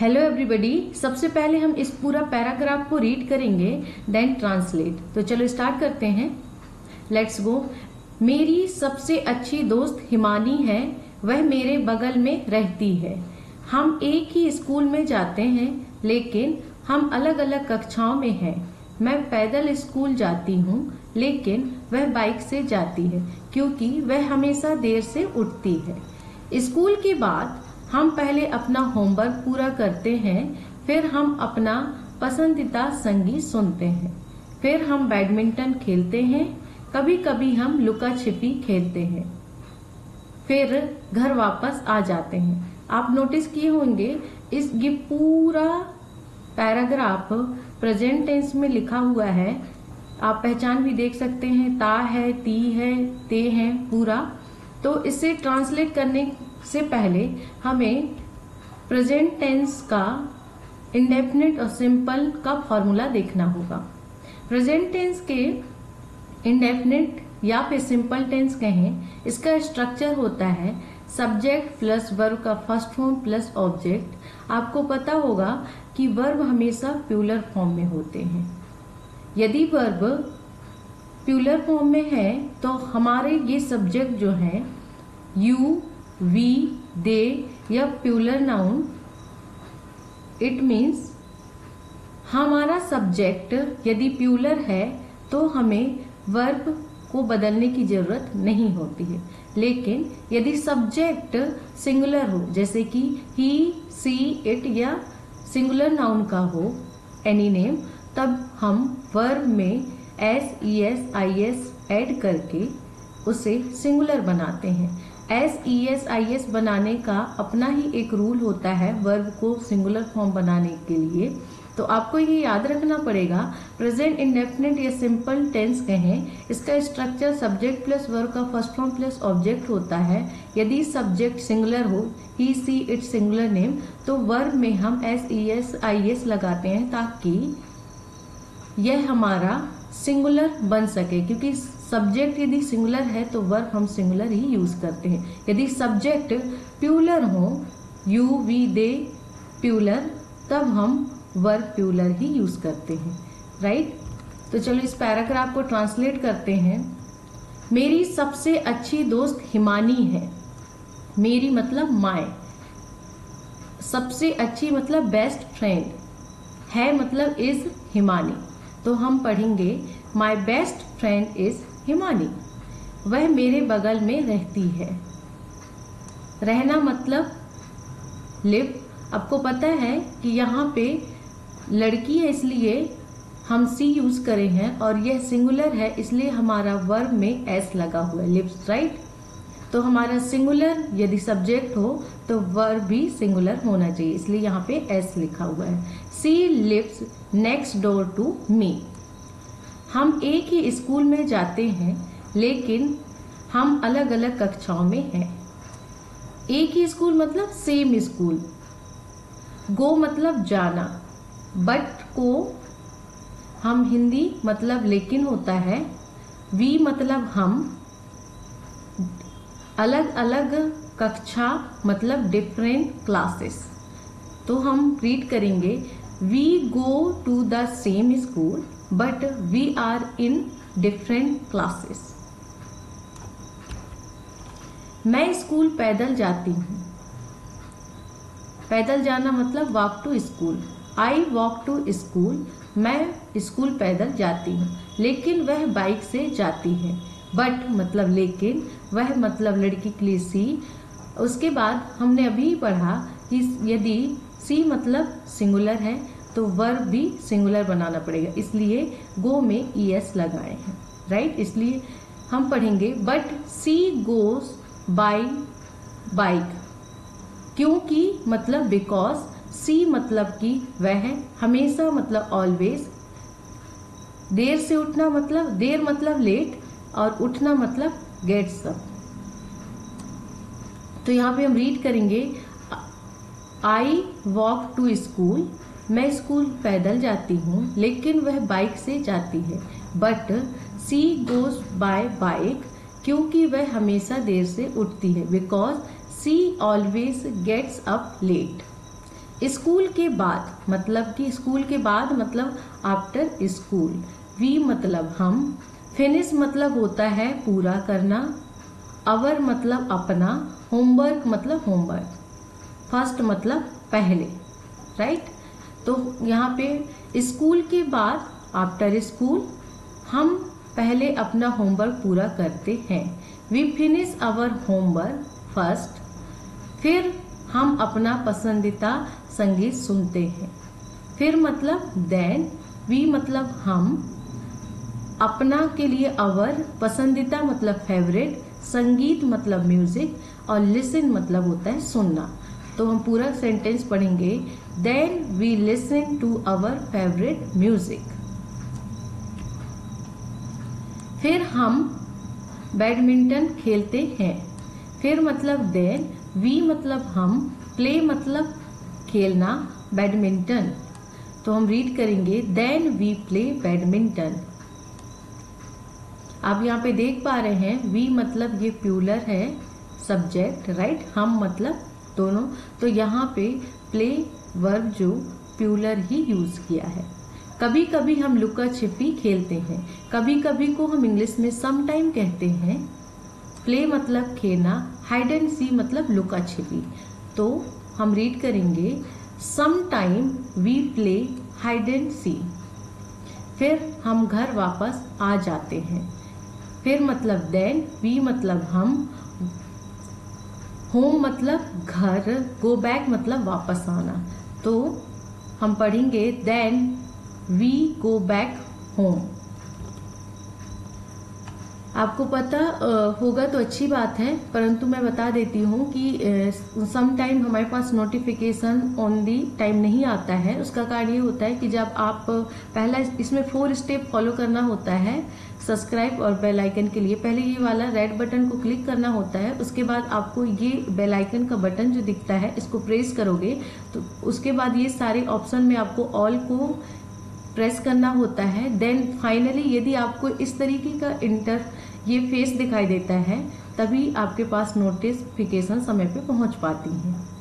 Hello everybody, सबसे पहले हम इस पूरा पैराग्राफ को रीड करेंगे, देन ट्रांसलेट। तो चलो स्टार्ट करते हैं, लेट्स गो। मेरी सबसे अच्छी दोस्त हिमानी है, वह मेरे बगल में रहती है। हम एक ही स्कूल में जाते हैं, लेकिन हम अलग अलग कक्षाओं में हैं। मैं पैदल स्कूल जाती हूँ, लेकिन वह बाइक से जाती है क्योंकि वह हमेशा देर से उठती है। स्कूल के बाद हम पहले अपना होमवर्क पूरा करते हैं, फिर हम अपना पसंदीदा संगीत सुनते हैं, फिर हम बैडमिंटन खेलते हैं, कभी कभी हम लुका छिपी खेलते हैं, फिर घर वापस आ जाते हैं। आप नोटिस किए होंगे इस ये पूरा पैराग्राफ प्रेजेंट टेंस में लिखा हुआ है। आप पहचान भी देख सकते हैं, ता है, ती है, ते है, पूरा। तो इसे ट्रांसलेट करने से पहले हमें प्रेजेंट टेंस का इंडेफिनिट और सिंपल का फॉर्मूला देखना होगा। प्रेजेंट टेंस के इंडेफिनिट या फिर सिंपल टेंस कहें, इसका स्ट्रक्चर होता है सब्जेक्ट प्लस वर्ब का फर्स्ट फॉर्म प्लस ऑब्जेक्ट। आपको पता होगा कि वर्ब हमेशा प्लूरल फॉर्म में होते हैं। यदि वर्ब प्लूरल फॉर्म में है तो हमारे ये सब्जेक्ट जो हैं यू, वी, दे या प्लूरल नाउन, इट मीन्स हमारा सब्जेक्ट यदि प्लूरल है तो हमें वर्ब को बदलने की जरूरत नहीं होती है। लेकिन यदि सब्जेक्ट सिंगुलर हो, जैसे कि ही, सी, इट या सिंगुलर नाउन का हो एनी नेम, तब हम वर्ब में S, E S, I S add करके उसे सिंगुलर बनाते हैं। S, E S, I S बनाने का अपना ही एक रूल होता है वर्ब को सिंगुलर फॉर्म बनाने के लिए। तो आपको ये याद रखना पड़ेगा, प्रेजेंट इंडेफिनिट या सिंपल टेंस कहें, इसका स्ट्रक्चर सब्जेक्ट प्लस वर्ब का फर्स्ट फॉर्म प्लस ऑब्जेक्ट होता है। यदि सब्जेक्ट सिंगुलर हो, he, she, it singular name, तो वर्ब में हम S, E S, I S लगाते हैं ताकि यह हमारा सिंगुलर बन सके, क्योंकि सब्जेक्ट यदि सिंगुलर है तो वर्ब हम सिंगुलर ही यूज करते हैं। यदि सब्जेक्ट प्लूरल हो, यू, वी, दे प्लूरल, तब हम वर्ब प्लूरल ही यूज करते हैं, राइट। तो चलो इस पैराग्राफ को ट्रांसलेट करते हैं। मेरी सबसे अच्छी दोस्त हिमानी है। मेरी मतलब माय, सबसे अच्छी मतलब बेस्ट फ्रेंड, है मतलब इज हिमानी। तो हम पढ़ेंगे, my best friend is Himani. वह मेरे बगल में रहती है। रहना मतलब लिव। आपको पता है कि यहाँ पे लड़की है इसलिए हम सी यूज करे हैं, और यह सिंगुलर है इसलिए हमारा वर्ब में एस लगा हुआ है, लिव्स, राइट। तो हमारा सिंगुलर यदि सब्जेक्ट हो तो वर्ब भी सिंगुलर होना चाहिए, इसलिए यहाँ पे एस लिखा हुआ है। She lives next door to me. हम एक ही स्कूल में जाते हैं, लेकिन हम अलग अलग कक्षाओं में हैं। एक ही स्कूल मतलब सेम स्कूल। गो मतलब जाना, बट को हम हिंदी मतलब लेकिन होता है, वी मतलब हम, अलग अलग कक्षा मतलब डिफरेंट क्लासेस। तो हम रीड करेंगे, we go to the same school but we are in different classes. मैं स्कूल पैदल जाती हूँ। पैदल जाना मतलब walk to school. I walk to school, मैं स्कूल पैदल जाती हूँ। लेकिन वह बाइक से जाती है। बट मतलब लेकिन, वह मतलब लड़की के लिए सी। उसके बाद हमने अभी पढ़ा कि यदि सी मतलब सिंगुलर है तो वर्ब भी सिंगुलर बनाना पड़ेगा, इसलिए गो में ई एस लगाए हैं, राइट। इसलिए हम पढ़ेंगे, but C goes by bike. क्योंकि मतलब बिकॉज, सी मतलब कि वह, हमेशा मतलब ऑलवेज, देर से उठना मतलब देर मतलब लेट, और उठना मतलब गेट्स अप। तो यहाँ पे हम रीड करेंगे, आई वॉक टू स्कूल, मैं स्कूल पैदल जाती हूँ। लेकिन वह बाइक से जाती है। But she goes by bike, क्योंकि वह हमेशा देर से उठती है। Because she always gets up late. School के बाद मतलब कि स्कूल के बाद मतलब आफ्टर स्कूल। वी मतलब हम, फिनिश मतलब होता है पूरा करना, आवर मतलब अपना, होमवर्क मतलब होमवर्क, फर्स्ट मतलब पहले, राइट। तो यहाँ पे स्कूल के बाद आफ्टर स्कूल हम पहले अपना होमवर्क पूरा करते हैं। We finish our homework first. फिर हम अपना पसंदीदा संगीत सुनते हैं। फिर मतलब देन, वी मतलब हम, अपना के लिए आवर, पसंदीदा मतलब फेवरेट, संगीत मतलब म्यूजिक और लिसन मतलब होता है सुनना। तो हम पूरा सेंटेंस पढ़ेंगे। Then we listen to our favourite music. फिर हम बैडमिंटन खेलते हैं। फिर मतलब देन, वी मतलब हम, प्ले मतलब खेलना, बैडमिंटन। तो हम रीड करेंगे देन वी प्ले बैडमिंटन। आप यहाँ पे देख पा रहे हैं वी मतलब ये प्लूरल है सब्जेक्ट, राइट, हम मतलब दोनों। तो यहाँ पे प्ले वर्ब जो प्लूरल ही यूज़ किया है। कभी कभी हम लुका छिपी खेलते हैं। कभी कभी को हम इंग्लिश में समटाइम कहते हैं। प्ले मतलब खेलना, हाइड एंड सी मतलब लुका छिपी। तो हम रीड करेंगे sometime we play hide and seek. फिर हम घर वापस आ जाते हैं। फिर मतलब देन, वी मतलब हम, होम मतलब घर, गो बैक मतलब वापस आना। तो हम पढ़ेंगे then we go back home. आपको पता होगा तो अच्छी बात है, परंतु मैं बता देती हूँ कि सम टाइम हमारे पास नोटिफिकेशन ऑन दी टाइम नहीं आता है। उसका कारण ये होता है कि जब आप पहला इसमें 4 स्टेप फॉलो करना होता है सब्सक्राइब और बेल आइकन के लिए। पहले ये वाला रेड बटन को क्लिक करना होता है, उसके बाद आपको ये बेल आइकन का बटन जो दिखता है इसको प्रेस करोगे। तो उसके बाद ये सारे ऑप्शन में आपको ऑल को प्रेस करना होता है। देन फाइनली यदि आपको इस तरीके का ये फेस दिखाई देता है तभी आपके पास नोटिफिकेशन समय पे पहुंच पाती हैं।